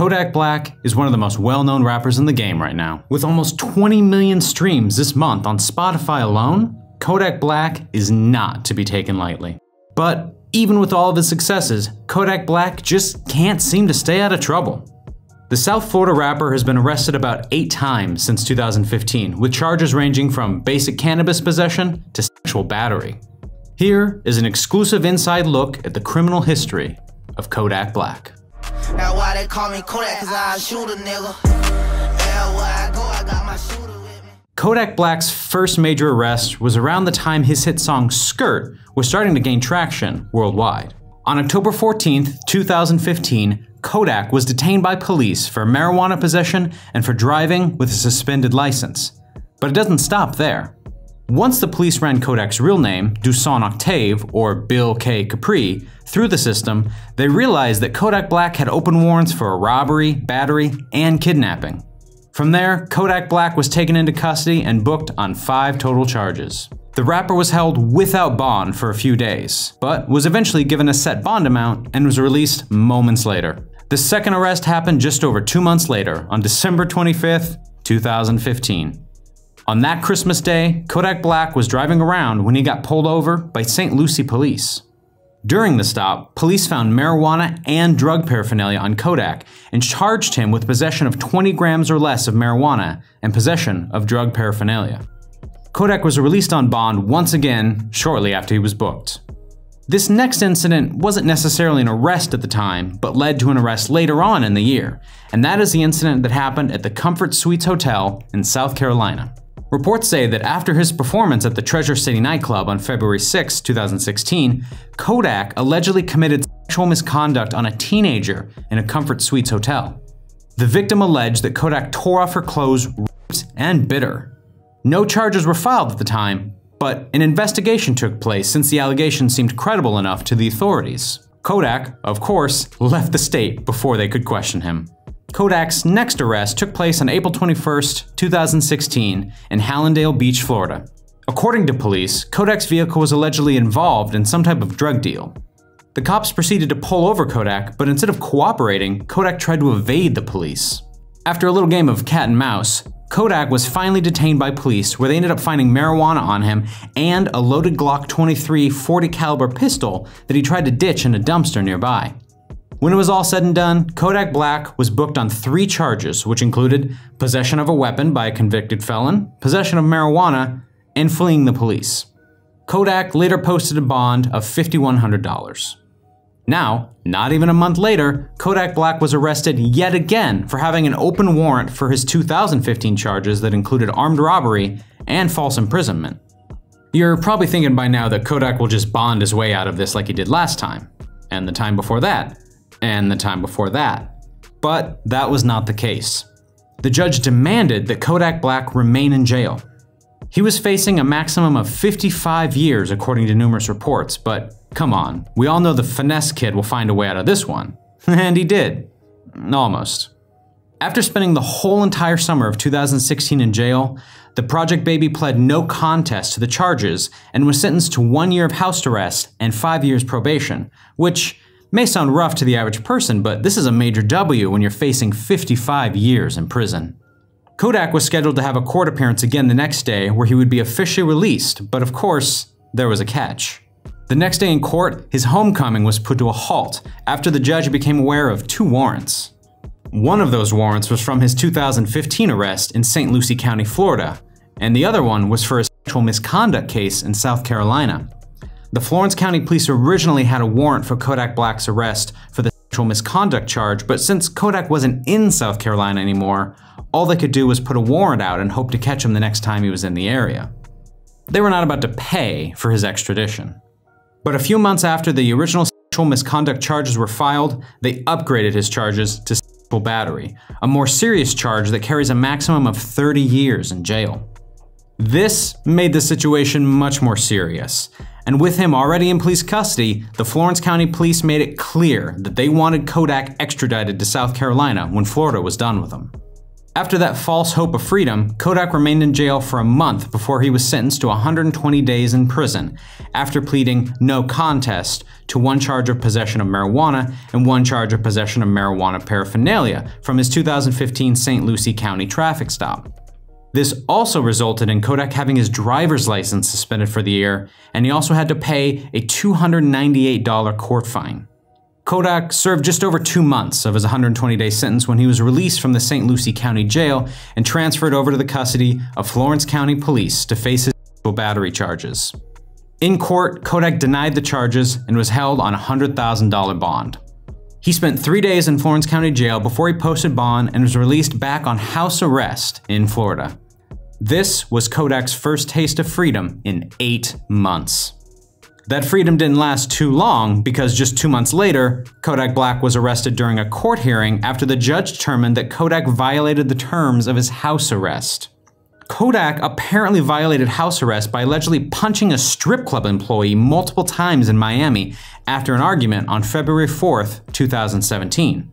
Kodak Black is one of the most well-known rappers in the game right now. With almost 20 million streams this month on Spotify alone, Kodak Black is not to be taken lightly. But even with all of his successes, Kodak Black just can't seem to stay out of trouble. The South Florida rapper has been arrested about 8 times since 2015, with charges ranging from basic cannabis possession to sexual battery. Here is an exclusive inside look at the criminal history of Kodak Black. Now why they call me Kodak, 'cause I shoot a nigga. Yeah, where I go, I got my shooter with me. Kodak Black's first major arrest was around the time his hit song Skirt was starting to gain traction worldwide. On October 14th, 2015, Kodak was detained by police for marijuana possession and for driving with a suspended license. But it doesn't stop there. Once the police ran Kodak's real name, Dusan Octave, or Bill K. Capri, through the system, they realized that Kodak Black had open warrants for a robbery, battery, and kidnapping. From there, Kodak Black was taken into custody and booked on 5 total charges. The rapper was held without bond for a few days, but was eventually given a set bond amount and was released moments later. The second arrest happened just over 2 months later, on December 25th, 2015. On that Christmas day, Kodak Black was driving around when he got pulled over by St. Lucie police. During the stop, police found marijuana and drug paraphernalia on Kodak and charged him with possession of 20 grams or less of marijuana and possession of drug paraphernalia. Kodak was released on bond once again shortly after he was booked. This next incident wasn't necessarily an arrest at the time, but led to an arrest later on in the year, and that is the incident that happened at the Comfort Suites Hotel in South Carolina. Reports say that after his performance at the Treasure City nightclub on February 6, 2016, Kodak allegedly committed sexual misconduct on a teenager in a Comfort Suites hotel. The victim alleged that Kodak tore off her clothes, ripped and bit her. No charges were filed at the time, but an investigation took place since the allegations seemed credible enough to the authorities. Kodak, of course, left the state before they could question him. Kodak's next arrest took place on April 21st, 2016 in Hallandale Beach, Florida. According to police, Kodak's vehicle was allegedly involved in some type of drug deal. The cops proceeded to pull over Kodak, but instead of cooperating, Kodak tried to evade the police. After a little game of cat and mouse, Kodak was finally detained by police, where they ended up finding marijuana on him and a loaded Glock 23 .40 caliber pistol that he tried to ditch in a dumpster nearby. When it was all said and done, Kodak Black was booked on 3 charges, which included possession of a weapon by a convicted felon, possession of marijuana, and fleeing the police. Kodak later posted a bond of $5,100. Now, not even a month later, Kodak Black was arrested yet again for having an open warrant for his 2015 charges that included armed robbery and false imprisonment. You're probably thinking by now that Kodak will just bond his way out of this like he did last time, and the time before that, and the time before that. But that was not the case. The judge demanded that Kodak Black remain in jail. He was facing a maximum of 55 years according to numerous reports, but come on, we all know the finesse kid will find a way out of this one. And he did. Almost. After spending the whole entire summer of 2016 in jail, the Project Baby pled no contest to the charges and was sentenced to 1 year of house arrest and 5 years probation, which may sound rough to the average person, but this is a major W when you're facing 55 years in prison. Kodak was scheduled to have a court appearance again the next day where he would be officially released, but of course, there was a catch. The next day in court, his homecoming was put to a halt after the judge became aware of 2 warrants. One of those warrants was from his 2015 arrest in St. Lucie County, Florida, and the other one was for a sexual misconduct case in South Carolina. The Florence County Police originally had a warrant for Kodak Black's arrest for the sexual misconduct charge, but since Kodak wasn't in South Carolina anymore, all they could do was put a warrant out and hope to catch him the next time he was in the area. They were not about to pay for his extradition. But a few months after the original sexual misconduct charges were filed, they upgraded his charges to sexual battery, a more serious charge that carries a maximum of 30 years in jail. This made the situation much more serious, and with him already in police custody, the Florence County Police made it clear that they wanted Kodak extradited to South Carolina when Florida was done with him. After that false hope of freedom, Kodak remained in jail for a month before he was sentenced to 120 days in prison, after pleading no contest to one charge of possession of marijuana and one charge of possession of marijuana paraphernalia from his 2015 St. Lucie County traffic stop. This also resulted in Kodak having his driver's license suspended for the year, and he also had to pay a $298 court fine. Kodak served just over 2 months of his 120-day sentence when he was released from the St. Lucie County Jail and transferred over to the custody of Florence County Police to face his sexual battery charges. In court, Kodak denied the charges and was held on a $100,000 bond. He spent 3 days in Florence County Jail before he posted bond and was released back on house arrest in Florida. This was Kodak's first taste of freedom in 8 months. That freedom didn't last too long because just 2 months later, Kodak Black was arrested during a court hearing after the judge determined that Kodak violated the terms of his house arrest. Kodak apparently violated house arrest by allegedly punching a strip club employee multiple times in Miami after an argument on February 4th, 2017.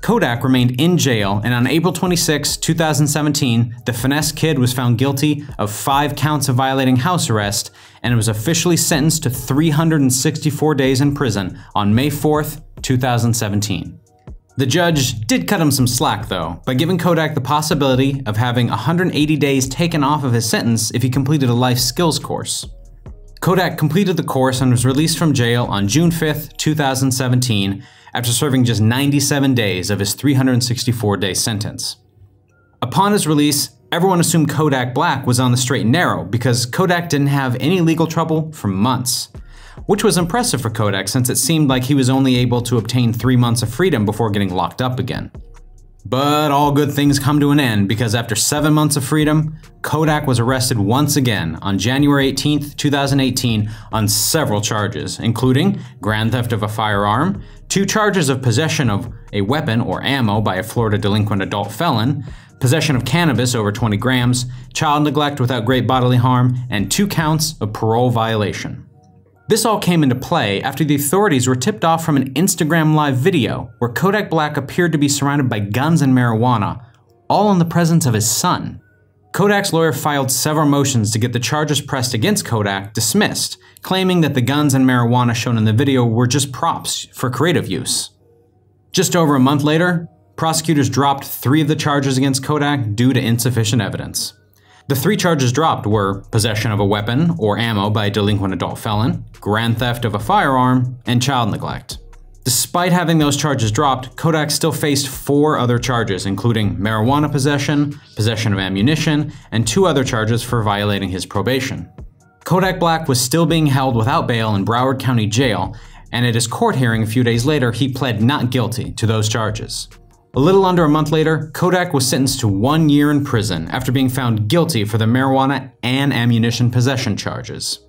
Kodak remained in jail, and on April 26, 2017, the finesse kid was found guilty of 5 counts of violating house arrest and was officially sentenced to 364 days in prison on May 4, 2017. The judge did cut him some slack, though, by giving Kodak the possibility of having 180 days taken off of his sentence if he completed a life skills course. Kodak completed the course and was released from jail on June 5, 2017, after serving just 97 days of his 364-day sentence. Upon his release, everyone assumed Kodak Black was on the straight and narrow because Kodak didn't have any legal trouble for months, which was impressive for Kodak since it seemed like he was only able to obtain 3 months of freedom before getting locked up again. But all good things come to an end because after 7 months of freedom, Kodak was arrested once again on January 18, 2018 on several charges, including grand theft of a firearm, 2 charges of possession of a weapon or ammo by a Florida delinquent adult felon, possession of cannabis over 20 grams, child neglect without great bodily harm, and 2 counts of parole violation. This all came into play after the authorities were tipped off from an Instagram live video where Kodak Black appeared to be surrounded by guns and marijuana, all in the presence of his son. Kodak's lawyer filed several motions to get the charges pressed against Kodak dismissed, claiming that the guns and marijuana shown in the video were just props for creative use. Just over a month later, prosecutors dropped 3 of the charges against Kodak due to insufficient evidence. The 3 charges dropped were possession of a weapon or ammo by a delinquent adult felon, grand theft of a firearm, and child neglect. Despite having those charges dropped, Kodak still faced 4 other charges, including marijuana possession, possession of ammunition, and 2 other charges for violating his probation. Kodak Black was still being held without bail in Broward County Jail, and at his court hearing a few days later, he pled not guilty to those charges. A little under a month later, Kodak was sentenced to 1 year in prison after being found guilty for the marijuana and ammunition possession charges.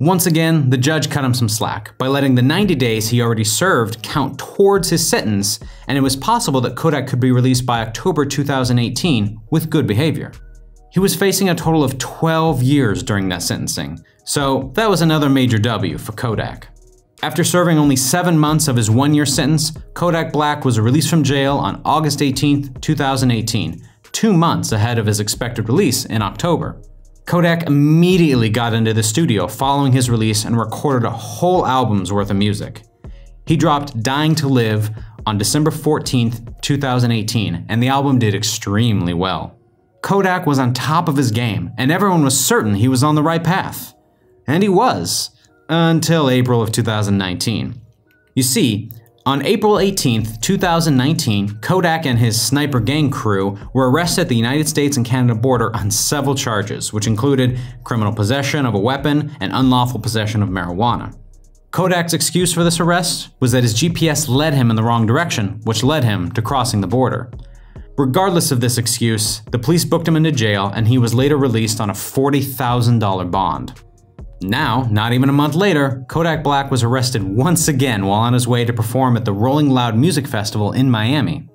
Once again, the judge cut him some slack by letting the 90 days he already served count towards his sentence, and it was possible that Kodak could be released by October 2018 with good behavior. He was facing a total of 12 years during that sentencing, so that was another major W for Kodak. After serving only 7 months of his 1-year sentence, Kodak Black was released from jail on August 18, 2018, 2 months ahead of his expected release in October. Kodak immediately got into the studio following his release and recorded a whole album's worth of music. He dropped Dying to Live on December 14, 2018, and the album did extremely well. Kodak was on top of his game, and everyone was certain he was on the right path. And he was. Until April of 2019. You see, on April 18, 2019, Kodak and his sniper gang crew were arrested at the United States and Canada border on several charges, which included criminal possession of a weapon and unlawful possession of marijuana. Kodak's excuse for this arrest was that his GPS led him in the wrong direction, which led him to crossing the border. Regardless of this excuse, the police booked him into jail and he was later released on a $40,000 bond. Now, not even a month later, Kodak Black was arrested once again while on his way to perform at the Rolling Loud Music Festival in Miami.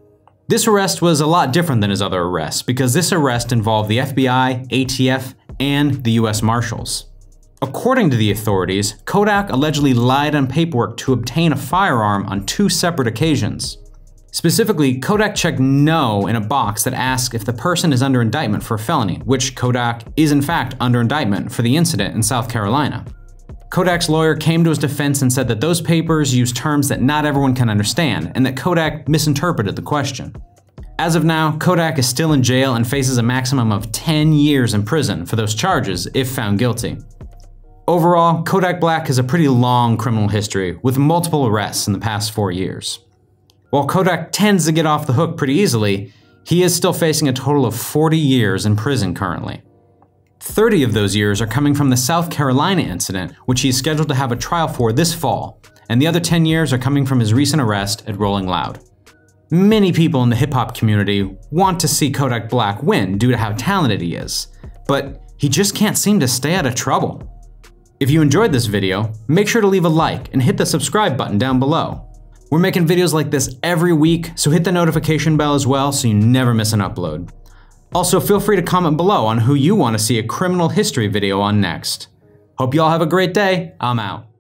This arrest was a lot different than his other arrests because this arrest involved the FBI, ATF, and the U.S. Marshals. According to the authorities, Kodak allegedly lied on paperwork to obtain a firearm on 2 separate occasions. Specifically, Kodak checked no in a box that asks if the person is under indictment for a felony, which Kodak is in fact under indictment for the incident in South Carolina. Kodak's lawyer came to his defense and said that those papers use terms that not everyone can understand and that Kodak misinterpreted the question. As of now, Kodak is still in jail and faces a maximum of 10 years in prison for those charges if found guilty. Overall, Kodak Black has a pretty long criminal history with multiple arrests in the past 4 years. While Kodak tends to get off the hook pretty easily, he is still facing a total of 40 years in prison currently. 30 of those years are coming from the South Carolina incident, which he is scheduled to have a trial for this fall, and the other 10 years are coming from his recent arrest at Rolling Loud. Many people in the hip-hop community want to see Kodak Black win due to how talented he is, but he just can't seem to stay out of trouble. If you enjoyed this video, make sure to leave a like and hit the subscribe button down below. We're making videos like this every week, so hit the notification bell as well so you never miss an upload. Also, feel free to comment below on who you want to see a criminal history video on next. Hope you all have a great day. I'm out.